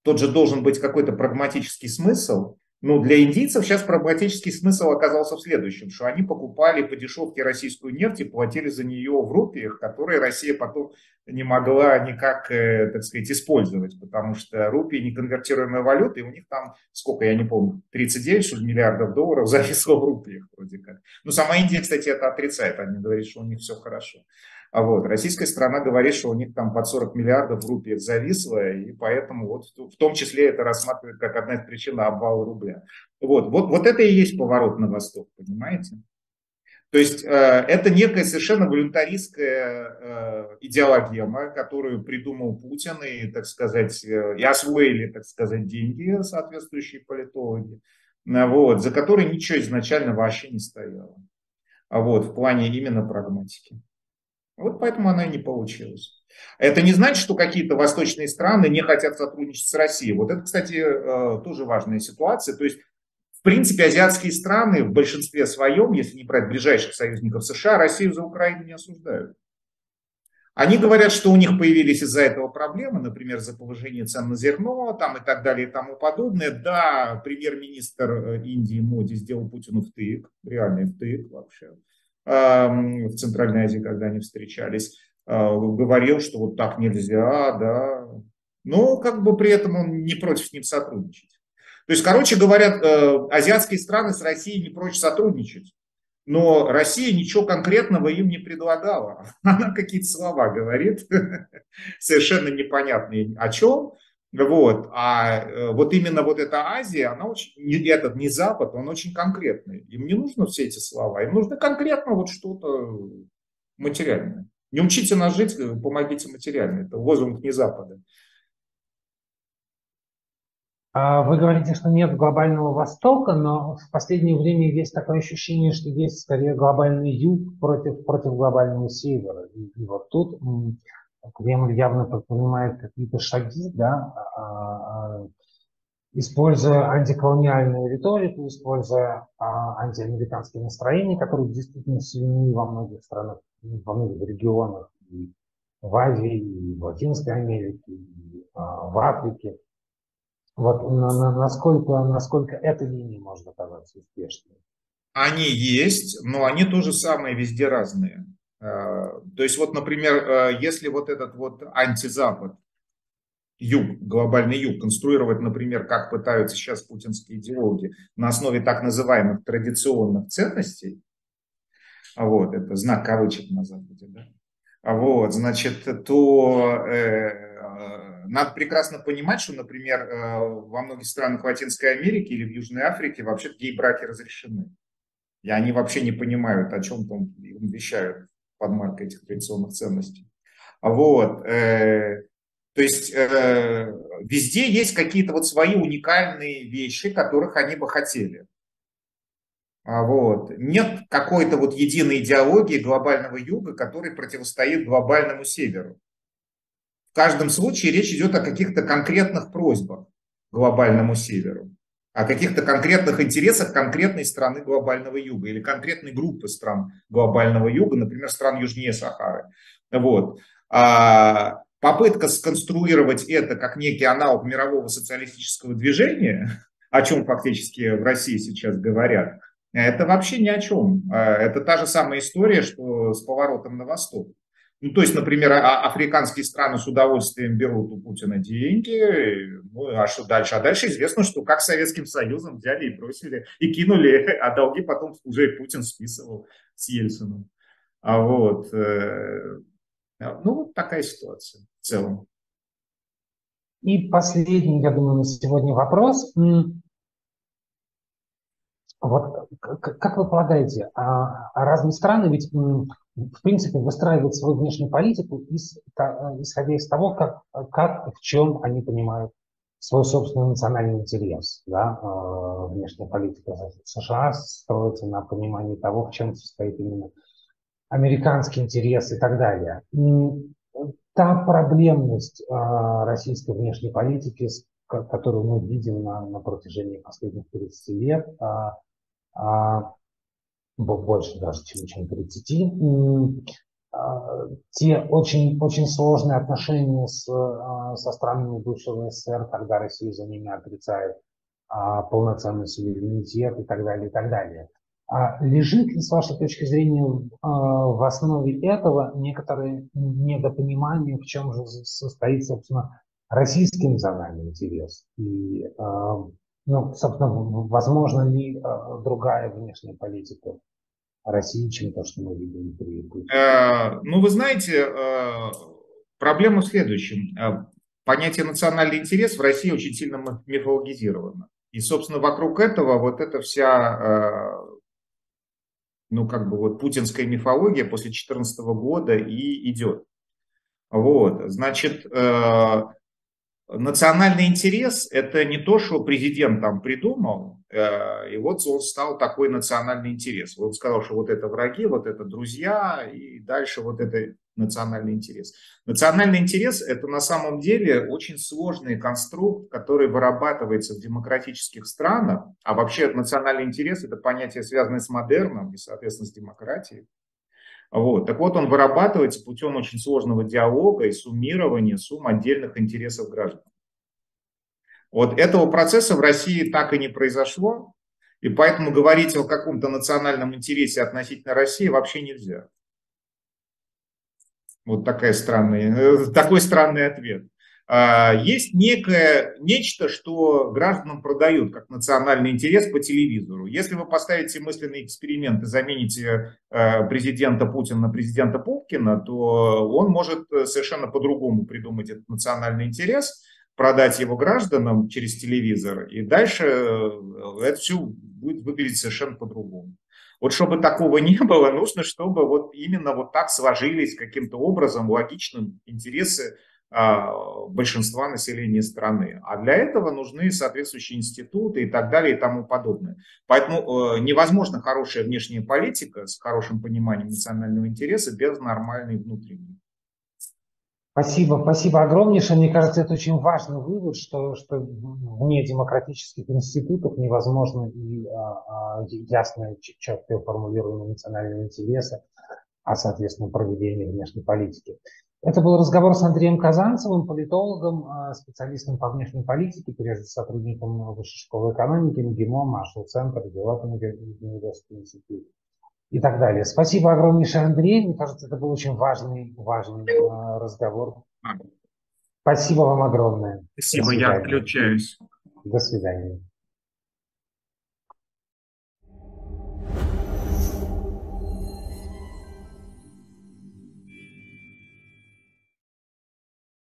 Тут же должен быть какой-то прагматический смысл. Ну, для индийцев сейчас прагматический смысл оказался в следующем, что они покупали по дешевке российскую нефть и платили за нее в рупиях, которые Россия потом не могла никак, так сказать, использовать, потому что рупии неконвертируемая валюта, и у них там, сколько, я не помню, тридцать девять что ли, миллиардов долларов зависло в рупиях вроде как. Ну, сама Индия, кстати, это отрицает, они говорят, что у них все хорошо. А вот российская страна говорит, что у них там под сорок миллиардов рупий зависло, и поэтому вот в том числе это рассматривают как одна из причин обвала рубля. Вот, вот, вот это и есть поворот на восток, понимаете? То есть э, это некая совершенно волюнтаристская э, идеологема, которую придумал Путин, и, так сказать, э, и освоили, так сказать, деньги соответствующие политологи, э, вот, за которые ничего изначально вообще не стояло. А вот в плане именно прагматики. Вот поэтому она и не получилась. Это не значит, что какие-то восточные страны не хотят сотрудничать с Россией. Вот это, кстати, тоже важная ситуация. То есть, в принципе, азиатские страны в большинстве своем, если не брать ближайших союзников США, Россию за Украину не осуждают. Они говорят, что у них появились из-за этого проблемы, например, за повышение цен на зерно там, и так далее и тому подобное. Да, премьер-министр Индии Моди сделал Путину втык, реальный втык вообще. В Центральной Азии, когда они встречались, говорил, что вот так нельзя, да, но как бы при этом он не против с ним сотрудничать. То есть, короче говоря, азиатские страны с Россией не прочь сотрудничать, но Россия ничего конкретного им не предлагала. Она какие-то слова говорит, совершенно непонятные о чем. Вот, а вот именно вот эта Азия, она очень, этот не Запад, он очень конкретный. Им не нужны все эти слова, им нужно конкретно вот что-то материальное. Не учите нас жить, помогите материально. Это лозунг не Запада. Вы говорите, что нет глобального Востока, но в последнее время есть такое ощущение, что есть скорее глобальный Юг против, против глобального Севера. И, и вот тут... Кремль явно предпринимает какие-то шаги, да, используя антиколониальную риторику, используя антиамериканские настроения, которые действительно сильны во многих странах, во многих регионах, и в Азии, и в Латинской Америке, и в Африке. Вот насколько, насколько эта линия может оказаться успешной? Они есть, но они то же самое везде разные. То есть, вот, например, если вот этот вот антизапад, юг, глобальный юг, конструировать, например, как пытаются сейчас путинские идеологи на основе так называемых традиционных ценностей, вот, это знак кавычек на Западе, да, вот, значит, то э, надо прекрасно понимать, что, например, э, во многих странах Латинской Америки или в Южной Африке вообще гей-браки разрешены, и они вообще не понимают, о чем там им вещают под маркой этих традиционных ценностей. Вот. То есть везде есть какие-то вот свои уникальные вещи, которых они бы хотели. Вот. Нет какой-то вот единой идеологии глобального юга, который противостоит глобальному северу. В каждом случае речь идет о каких-то конкретных просьбах глобальному северу, о каких-то конкретных интересах конкретной страны глобального юга или конкретной группы стран глобального юга, например, стран южнее Сахары. Вот. А попытка сконструировать это как некий аналог мирового социалистического движения, о чем фактически в России сейчас говорят, это вообще ни о чем. Это та же самая история, что с поворотом на восток. Ну, то есть, например, африканские страны с удовольствием берут у Путина деньги, ну, а что дальше? А дальше известно, что как с Советским Союзом взяли и бросили, и кинули, а долги потом уже и Путин списывал с Ельцином. А вот, э, ну, вот такая ситуация в целом. И последний, я думаю, на сегодня вопрос. Вот, как вы полагаете, а разные страны ведь... в принципе, выстраивать свою внешнюю политику, исходя из того, как, как в чем они понимают свой собственный национальный интерес. Да? Внешняя политика США строится на понимании того, в чем состоит именно американский интерес и так далее. И та проблемность российской внешней политики, которую мы видим на, на протяжении последних тридцати лет, больше даже, чем тридцати. Те очень, очень сложные отношения с, со странами бывшего СССР, когда Россия за ними отрицает а, полноценный суверенитет и так далее, и так далее. А лежит ли, с вашей точки зрения, в основе этого некоторое недопонимание, в чем же состоит, собственно, российский национальный интерес? И, ну, собственно, возможно ли другая внешняя политика России, чем то, что мы видим при Путине? Э, ну, вы знаете, проблема в следующем. Понятие национальный интерес в России очень сильно мифологизировано. И, собственно, вокруг этого вот эта вся, ну, как бы вот путинская мифология после две тысячи четырнадцатого года и идет. Вот, значит, э, национальный интерес – это не то, что президент там придумал, э, и вот он стал такой национальный интерес. Он сказал, что вот это враги, вот это друзья, и дальше вот это национальный интерес. Национальный интерес – это на самом деле очень сложный конструкт, который вырабатывается в демократических странах, а вообще национальный интерес – это понятие, связанное с модерном и, соответственно, с демократией. Вот. Так вот, он вырабатывается путем очень сложного диалога и суммирования сумм отдельных интересов граждан. Вот этого процесса в России так и не произошло, и поэтому говорить о каком-то национальном интересе относительно России вообще нельзя. Вот такая странная, такой странный ответ. Есть некое нечто, что гражданам продают как национальный интерес по телевизору. Если вы поставите мысленный эксперимент и замените президента Путина на президента Пупкина, то он может совершенно по-другому придумать этот национальный интерес, продать его гражданам через телевизор, и дальше это все будет выглядеть совершенно по-другому. Вот чтобы такого не было, нужно, чтобы вот именно вот так сложились каким-то образом логичным интересы большинства населения страны. А для этого нужны соответствующие институты и так далее и тому подобное. Поэтому невозможно хорошая внешняя политика с хорошим пониманием национального интереса без нормальной внутренней. Спасибо, спасибо огромнейшее. Мне кажется, это очень важный вывод, что, что вне демократических институтов невозможно и а, а, ясное, четкое формулирование национального интереса, а, соответственно, проведение внешней политики. Это был разговор с Андреем Казанцевым, политологом, специалистом по внешней политике, прежде сотрудником Высшей школы экономики, МГИМО, Marshall Center, European University Institute и так далее. Спасибо огромнейшее, Андрей. Мне кажется, это был очень важный, важный разговор. Спасибо вам огромное. Спасибо, я отключаюсь. До свидания.